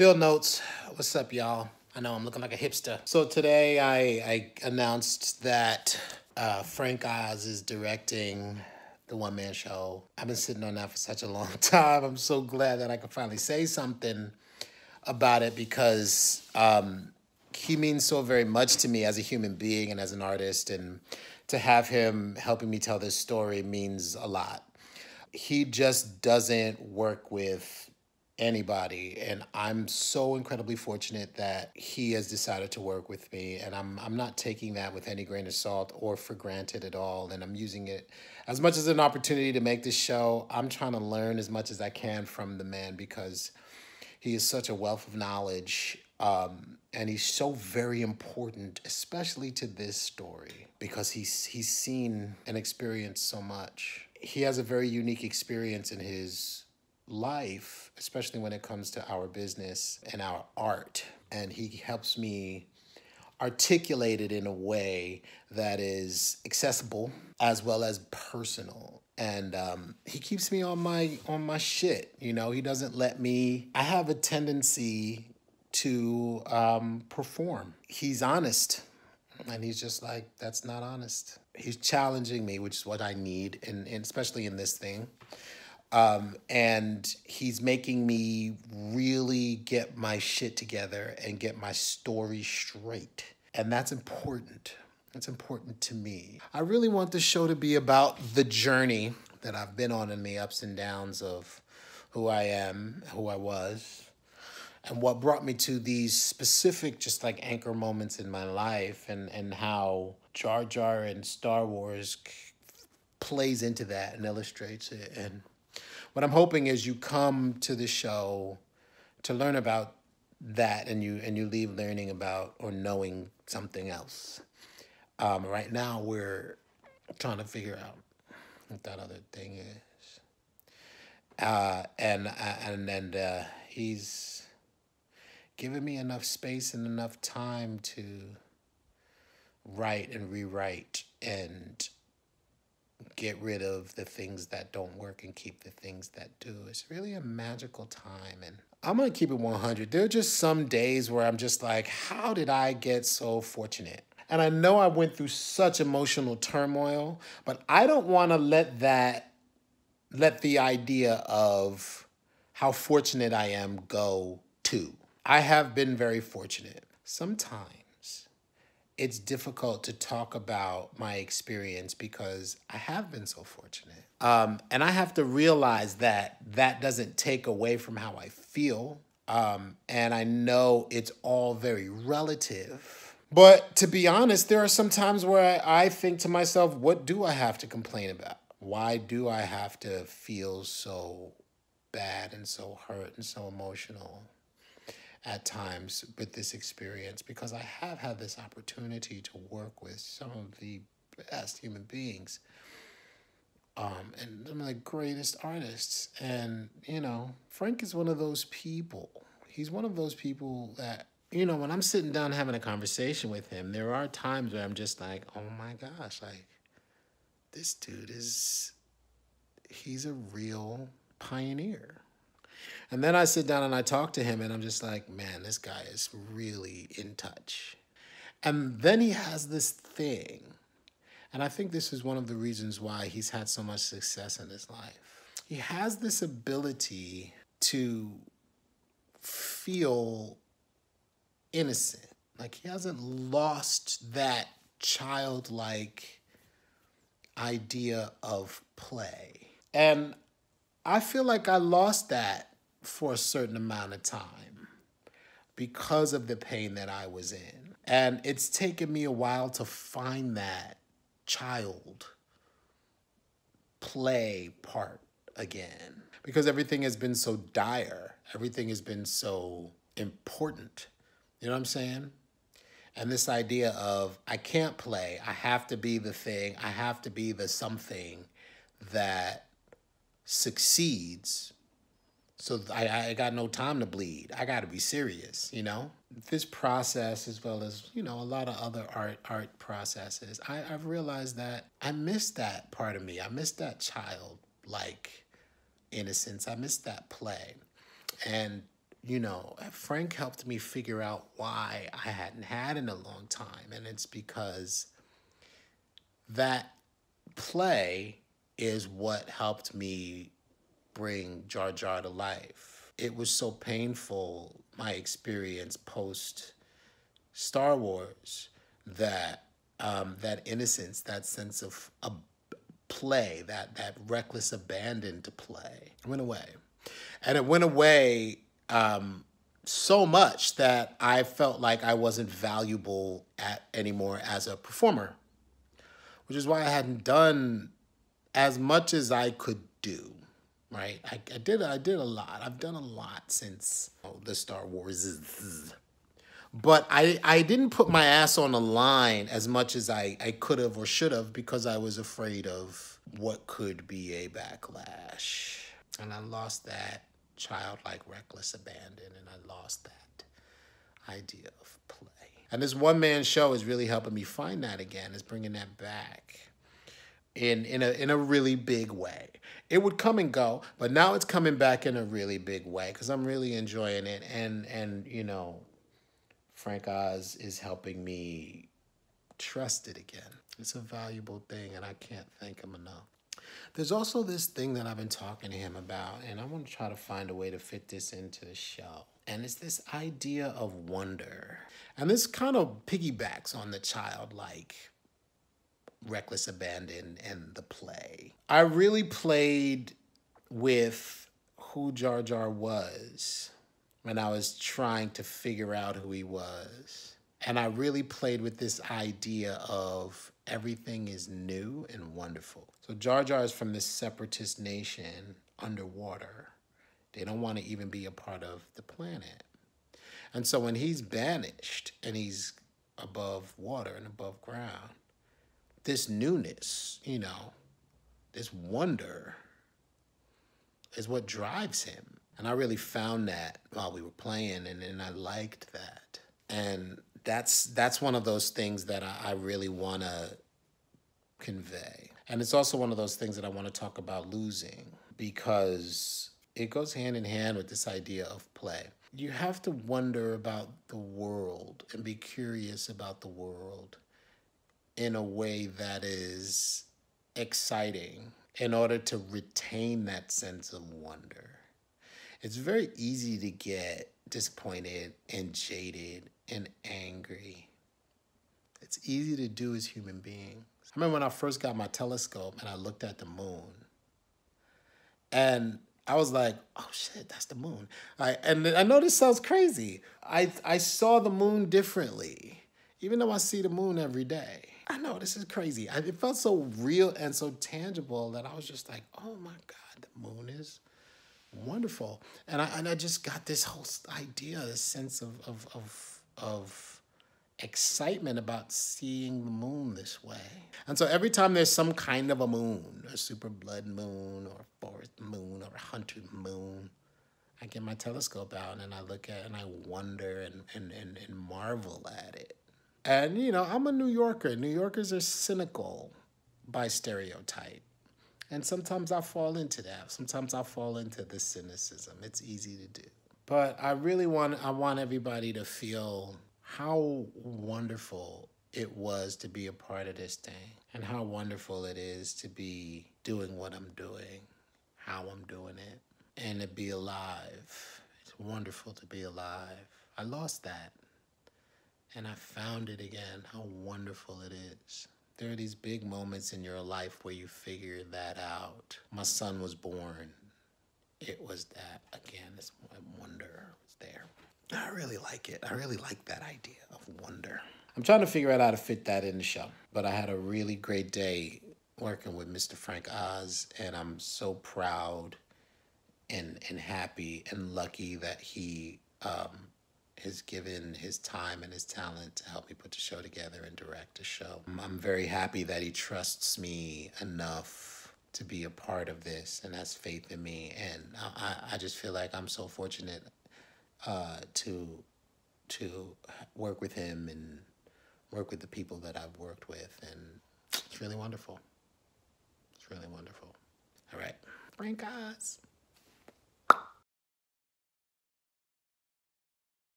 Field notes, what's up y'all? I know I'm looking like a hipster. So today I announced that Frank Oz is directing the one-man show. I've been sitting on that for such a long time. I'm so glad that I could finally say something about it because he means so very much to me as a human being and as an artist, and to have him helping me tell this story means a lot. He just doesn't work with anybody, and I'm so incredibly fortunate that he has decided to work with me, and I'm not taking that with any grain of salt or for granted at all, and I'm using it as much as an opportunity to make this show. I'm trying to learn as much as I can from the man because he is such a wealth of knowledge, and he's so very important, especially to this story, because he's seen and experienced so much. He has a very unique experience in his life, especially when it comes to our business and our art. And he helps me articulate it in a way that is accessible as well as personal. And he keeps me on my shit, you know. He doesn't let me, I have a tendency to perform. He's honest, and he's just like, that's not honest. He's challenging me, which is what I need, and especially in this thing. And he's making me really get my shit together and get my story straight. And that's important. That's important to me. I really want this show to be about the journey that I've been on and the ups and downs of who I am, who I was, and what brought me to these specific just like anchor moments in my life, and how Jar Jar and Star Wars plays into that and illustrates it. And what I'm hoping is you come to the show to learn about that, and you leave learning about or knowing something else. Right now, we're trying to figure out what that other thing is. And he's given me enough space and enough time to write and rewrite and get rid of the things that don't work and keep the things that do. It's really a magical time, and I'm gonna keep it 100. There are just some days where I'm just like, how did I get so fortunate? And I know I went through such emotional turmoil, but I don't wanna let the idea of how fortunate I am go too. I have been very fortunate. Sometimes it's difficult to talk about my experience because I have been so fortunate. And I have to realize that that doesn't take away from how I feel. And I know it's all very relative. But to be honest, there are some times where I think to myself, what do I have to complain about? Why do I have to feel so bad and so hurt and so emotional at times with this experience? Because I have had this opportunity to work with some of the best human beings, and some of the greatest artists. And, you know, Frank is one of those people. He's one of those people that, you know, when I'm sitting down having a conversation with him, there are times where I'm just like, oh my gosh, like, this dude is, he's a real pioneer. And then I sit down and I talk to him, and I'm just like, man, this guy is really in touch. And then he has this thing. And I think this is one of the reasons why he's had so much success in his life. He has this ability to feel innocent. Like, he hasn't lost that childlike idea of play. And I feel like I lost that for a certain amount of time because of the pain that I was in. And it's taken me a while to find that child play part again, because everything has been so dire. Everything has been so important. You know what I'm saying? And this idea of I can't play. I have to be the thing. I have to be the something that succeeds, so I got no time to bleed. I got to be serious, you know? This process, as well as, you know, a lot of other art processes, I've realized that I miss that part of me. I miss that childlike innocence. I miss that play. And you know, Frank helped me figure out why I hadn't had in a long time. And it's because that play is what helped me bring Jar Jar to life. It was so painful, my experience post Star Wars, that that innocence, that sense of play, that reckless abandon to play, went away. And it went away so much that I felt like I wasn't valuable anymore as a performer, which is why I hadn't done as much as I could do, right? I did a lot. I've done a lot since the Star Wars. But I didn't put my ass on the line as much as I could have or should have, because I was afraid of what could be a backlash. And I lost that childlike reckless abandon, and I lost that idea of play. And this one-man show is really helping me find that again, is bringing that back in a really big way. It would come and go, but now it's coming back in a really big way because I'm really enjoying it. And you know, Frank Oz is helping me trust it again. It's a valuable thing, and I can't thank him enough. There's also this thing that I've been talking to him about, and I want to try to find a way to fit this into the show. And it's this idea of wonder. And this kind of piggybacks on the childlike reckless abandon and the play. I really played with who Jar Jar was when I was trying to figure out who he was. And I really played with this idea of everything is new and wonderful. So Jar Jar is from this separatist nation underwater. They don't want to even be a part of the planet. And so when he's banished and he's above water and above ground, this newness, you know, this wonder is what drives him. And I really found that while we were playing, and I liked that. And that's one of those things that I really want to convey. And it's also one of those things that I want to talk about losing, because it goes hand in hand with this idea of play. You have to wonder about the world and be curious about the world in a way that is exciting in order to retain that sense of wonder. It's very easy to get disappointed and jaded and angry. It's easy to do as human beings. I remember when I first got my telescope and I looked at the moon, and I was like, oh shit, that's the moon. And I know this sounds crazy. I saw the moon differently, even though I see the moon every day. I know this is crazy. It felt so real and so tangible that I was just like, oh my God, the moon is wonderful. And I just got this whole idea, this sense of excitement about seeing the moon this way. And so every time there's some kind of a moon, a super blood moon or a forest moon or a hunter moon, I get my telescope out and I look at it and I wonder and marvel at it. And you know, I'm a New Yorker. New Yorkers are cynical by stereotype. And sometimes I fall into that. Sometimes I fall into the cynicism. It's easy to do. But I really want everybody to feel how wonderful it was to be a part of this thing, and how wonderful it is to be doing what I'm doing, how I'm doing it, and to be alive. It's wonderful to be alive. I lost that, and I found it again, how wonderful it is. There are these big moments in your life where you figure that out. My son was born. It was that, again, this wonder was there. I really like it. I really like that idea of wonder. I'm trying to figure out how to fit that in the show, but I had a really great day working with Mr. Frank Oz, and I'm so proud and happy and lucky that he has given his time and his talent to help me put the show together and direct the show. I'm very happy that he trusts me enough to be a part of this and has faith in me. And I just feel like I'm so fortunate to work with him and work with the people that I've worked with. And it's really wonderful. It's really wonderful. All right. Frank Oz.